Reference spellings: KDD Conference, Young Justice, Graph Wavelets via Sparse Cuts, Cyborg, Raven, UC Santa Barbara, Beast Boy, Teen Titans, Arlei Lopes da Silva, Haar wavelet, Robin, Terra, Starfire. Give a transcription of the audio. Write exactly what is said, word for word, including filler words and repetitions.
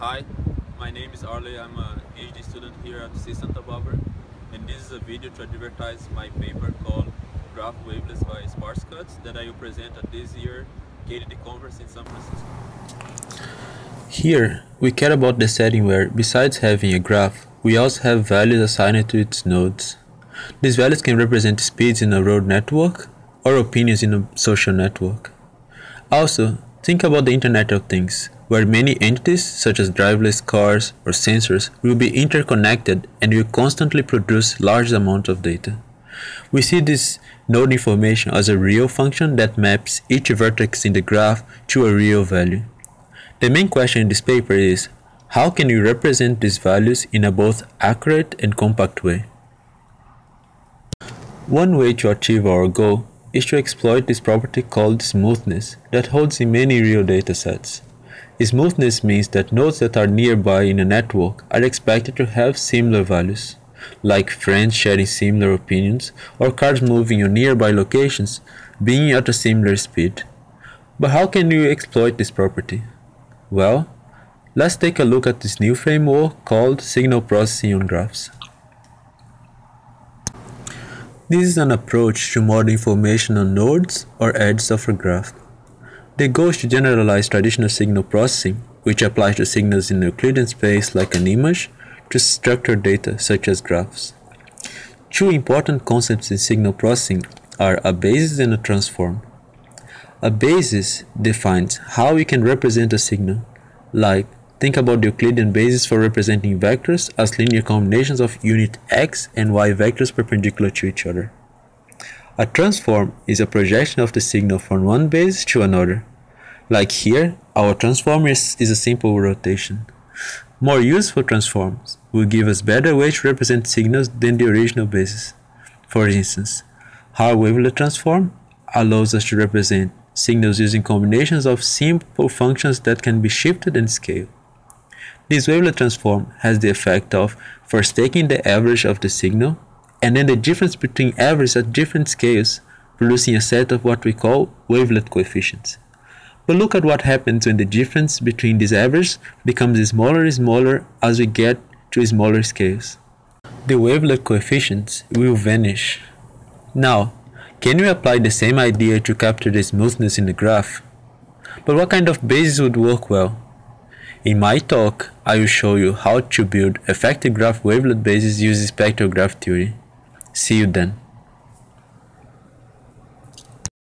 Hi, my name is Arlei. I'm a PhD student here at U C Santa Barbara, and this is a video to advertise my paper called Graph Wavelets via Sparse Cuts that I will present at this year's K D D Conference in San Francisco. Here, we care about the setting where, besides having a graph, we also have values assigned to its nodes. These values can represent speeds in a road network or opinions in a social network. Also, think about the Internet of Things, where many entities, such as driverless cars or sensors, will be interconnected and will constantly produce large amounts of data. We see this node information as a real function that maps each vertex in the graph to a real value. The main question in this paper is, how can we represent these values in a both accurate and compact way? One way to achieve our goal is to exploit this property called smoothness that holds in many real datasets. Smoothness means that nodes that are nearby in a network are expected to have similar values, like friends sharing similar opinions or cars moving in nearby locations being at a similar speed. But how can you exploit this property? Well, let's take a look at this new framework called Signal Processing on Graphs. This is an approach to model information on nodes or edges of a graph. The goal is to generalize traditional signal processing, which applies to signals in Euclidean space like an image, to structured data such as graphs. Two important concepts in signal processing are a basis and a transform. A basis defines how we can represent a signal, like think about the Euclidean basis for representing vectors as linear combinations of unit x and y vectors perpendicular to each other. A transform is a projection of the signal from one basis to another. Like here, our transform is, is a simple rotation. More useful transforms will give us better ways to represent signals than the original basis. For instance, Haar wavelet transform allows us to represent signals using combinations of simple functions that can be shifted and scaled. This wavelet transform has the effect of first taking the average of the signal and then the difference between averages at different scales, producing a set of what we call wavelet coefficients. But look at what happens when the difference between these averages becomes smaller and smaller as we get to smaller scales. The wavelet coefficients will vanish. Now, can we apply the same idea to capture the smoothness in the graph? But what kind of basis would work well? In my talk, I will show you how to build effective graph wavelet bases using spectrograph theory. See you then.